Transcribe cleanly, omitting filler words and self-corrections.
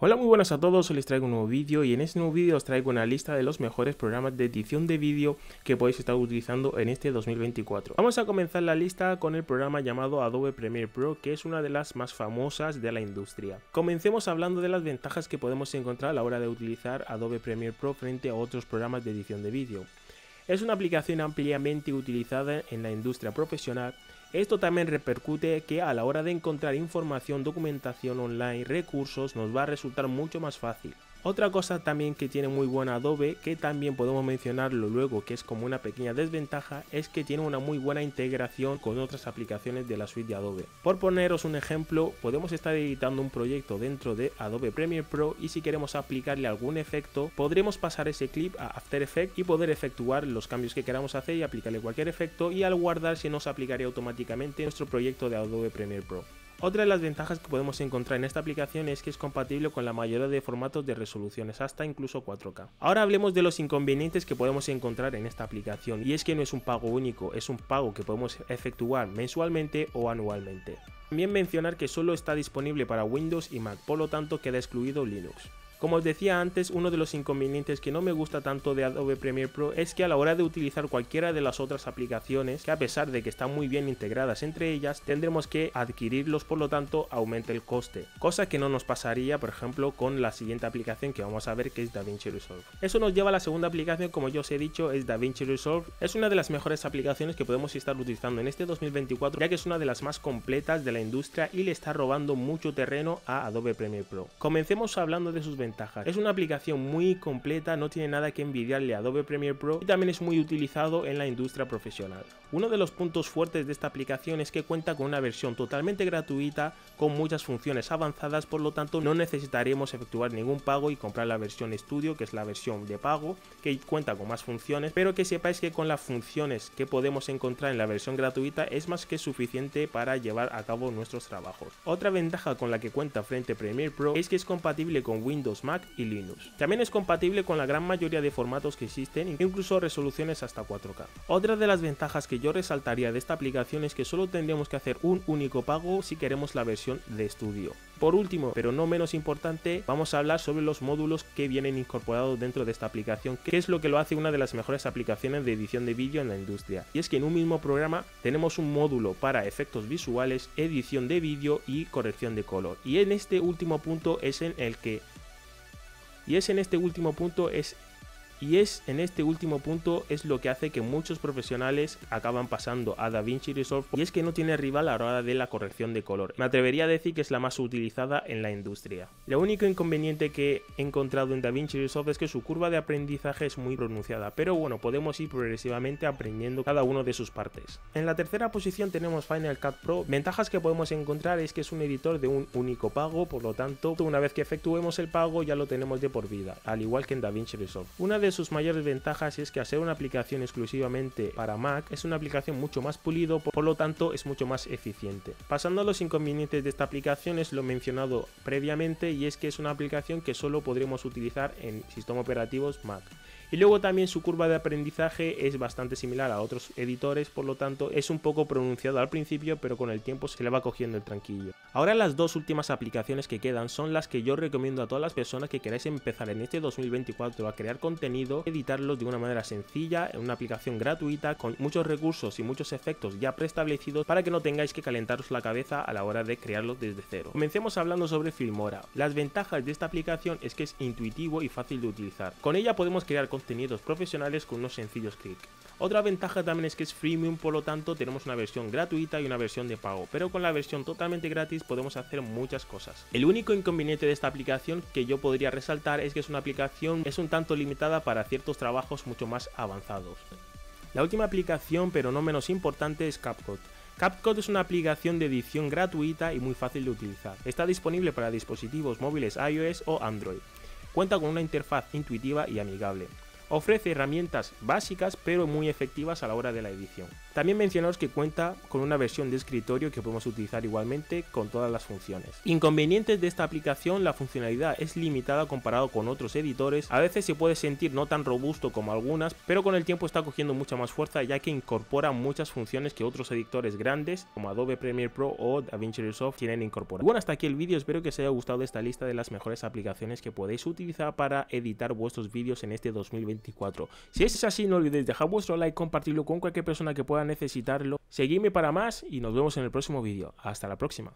Hola, muy buenas a todos, hoy les traigo un nuevo vídeo y en este nuevo vídeo os traigo una lista de los mejores programas de edición de vídeo que podéis estar utilizando en este 2024. Vamos a comenzar la lista con el programa llamado Adobe Premiere Pro, que es una de las más famosas de la industria. Comencemos hablando de las ventajas que podemos encontrar a la hora de utilizar Adobe Premiere Pro frente a otros programas de edición de vídeo. Es una aplicación ampliamente utilizada en la industria profesional. Esto también repercute que a la hora de encontrar información, documentación online, recursos, nos va a resultar mucho más fácil. Otra cosa también que tiene muy buena Adobe, que también podemos mencionarlo luego, que es como una pequeña desventaja, es que tiene una muy buena integración con otras aplicaciones de la suite de Adobe. Por poneros un ejemplo, podemos estar editando un proyecto dentro de Adobe Premiere Pro y si queremos aplicarle algún efecto, podremos pasar ese clip a After Effects y poder efectuar los cambios que queramos hacer y aplicarle cualquier efecto, y al guardar se nos aplicaría automáticamente nuestro proyecto de Adobe Premiere Pro. Otra de las ventajas que podemos encontrar en esta aplicación es que es compatible con la mayoría de formatos de resoluciones, hasta incluso 4K. Ahora hablemos de los inconvenientes que podemos encontrar en esta aplicación, y es que no es un pago único, es un pago que podemos efectuar mensualmente o anualmente. También mencionar que solo está disponible para Windows y Mac, por lo tanto queda excluido Linux. Como os decía antes, uno de los inconvenientes que no me gusta tanto de Adobe Premiere Pro es que a la hora de utilizar cualquiera de las otras aplicaciones, que a pesar de que están muy bien integradas entre ellas, tendremos que adquirirlos, por lo tanto aumenta el coste, cosa que no nos pasaría por ejemplo con la siguiente aplicación que vamos a ver, que es DaVinci Resolve. Eso nos lleva a la segunda aplicación, como yo os he dicho, es DaVinci Resolve. Es una de las mejores aplicaciones que podemos estar utilizando en este 2024, ya que es una de las más completas de la industria y le está robando mucho terreno a Adobe Premiere Pro. Comencemos hablando de sus ventajas. Es una aplicación muy completa, no tiene nada que envidiarle a Adobe Premiere Pro y también es muy utilizado en la industria profesional. Uno de los puntos fuertes de esta aplicación es que cuenta con una versión totalmente gratuita con muchas funciones avanzadas, por lo tanto no necesitaremos efectuar ningún pago y comprar la versión Studio, que es la versión de pago que cuenta con más funciones, pero que sepáis que con las funciones que podemos encontrar en la versión gratuita es más que suficiente para llevar a cabo nuestros trabajos. Otra ventaja con la que cuenta frente a Premiere Pro es que es compatible con Windows, Mac y Linux. También es compatible con la gran mayoría de formatos que existen, incluso resoluciones hasta 4K. Otra de las ventajas que yo resaltaría de esta aplicación es que solo tendríamos que hacer un único pago si queremos la versión de estudio. Por último, pero no menos importante, vamos a hablar sobre los módulos que vienen incorporados dentro de esta aplicación, que es lo que lo hace una de las mejores aplicaciones de edición de vídeo en la industria. Y es que en un mismo programa tenemos un módulo para efectos visuales, edición de vídeo y corrección de color. Y en este último punto es en el que es lo que hace que muchos profesionales acaban pasando a DaVinci Resolve, y es que no tiene rival a la hora de la corrección de color. Me atrevería a decir que es la más utilizada en la industria. Lo único inconveniente que he encontrado en DaVinci Resolve es que su curva de aprendizaje es muy pronunciada, pero bueno, podemos ir progresivamente aprendiendo cada uno de sus partes. En la tercera posición tenemos Final Cut Pro. Ventajas que podemos encontrar es que es un editor de un único pago, por lo tanto una vez que efectuemos el pago ya lo tenemos de por vida, al igual que en DaVinci Resolve. Una de sus mayores ventajas es que al ser una aplicación exclusivamente para Mac es una aplicación mucho más pulida, por lo tanto es mucho más eficiente. Pasando a los inconvenientes de esta aplicación, es lo mencionado previamente, y es que es una aplicación que solo podremos utilizar en sistemas operativos Mac. Y luego también su curva de aprendizaje es bastante similar a otros editores, por lo tanto es un poco pronunciado al principio, pero con el tiempo se le va cogiendo el tranquillo. Ahora las dos últimas aplicaciones que quedan son las que yo recomiendo a todas las personas que queráis empezar en este 2024 a crear contenido, editarlos de una manera sencilla, en una aplicación gratuita, con muchos recursos y muchos efectos ya preestablecidos para que no tengáis que calentaros la cabeza a la hora de crearlos desde cero. Comencemos hablando sobre Filmora. Las ventajas de esta aplicación es que es intuitivo y fácil de utilizar. Con ella podemos crear contenidos profesionales con unos sencillos clics. Otra ventaja también es que es freemium, por lo tanto tenemos una versión gratuita y una versión de pago, pero con la versión totalmente gratis podemos hacer muchas cosas. El único inconveniente de esta aplicación que yo podría resaltar es que es una aplicación un tanto limitada para ciertos trabajos mucho más avanzados. La última aplicación, pero no menos importante, es CapCut. CapCut es una aplicación de edición gratuita y muy fácil de utilizar. Está disponible para dispositivos móviles iOS o Android. Cuenta con una interfaz intuitiva y amigable. Ofrece herramientas básicas pero muy efectivas a la hora de la edición. También mencionaros que cuenta con una versión de escritorio que podemos utilizar igualmente con todas las funciones. Inconvenientes de esta aplicación: la funcionalidad es limitada comparado con otros editores, a veces se puede sentir no tan robusto como algunas, pero con el tiempo está cogiendo mucha más fuerza ya que incorpora muchas funciones que otros editores grandes como Adobe Premiere Pro o DaVinci Resolve tienen incorporado. Bueno, hasta aquí el vídeo, espero que os haya gustado esta lista de las mejores aplicaciones que podéis utilizar para editar vuestros vídeos en este 2024. Si es así, no olvidéis dejar vuestro like, compartirlo con cualquier persona que pueda necesitarlo, seguidme para más y nos vemos en el próximo vídeo. Hasta la próxima.